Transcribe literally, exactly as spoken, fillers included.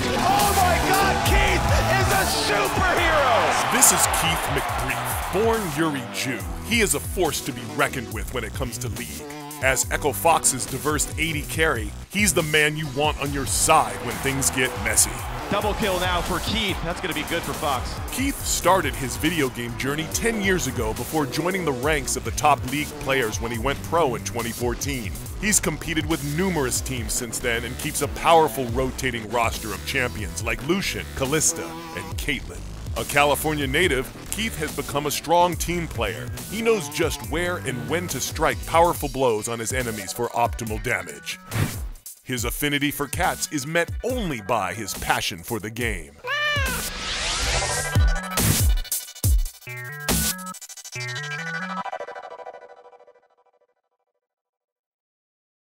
damage. Oh my God, Keith is a superhero. This is Keith McBrief, born Yuri Jew. He is a force to be reckoned with when it comes to League. As Echo Fox's diverse A D carry, he's the man you want on your side when things get messy. Double kill now for Keith. That's going to be good for Fox. Keith started his video game journey ten years ago before joining the ranks of the top League players when he went pro in twenty fourteen. He's competed with numerous teams since then and keeps a powerful rotating roster of champions like Lucian, Kalista, and Caitlyn. A California native, Keith has become a strong team player. He knows just where and when to strike powerful blows on his enemies for optimal damage. His affinity for cats is met only by his passion for the game.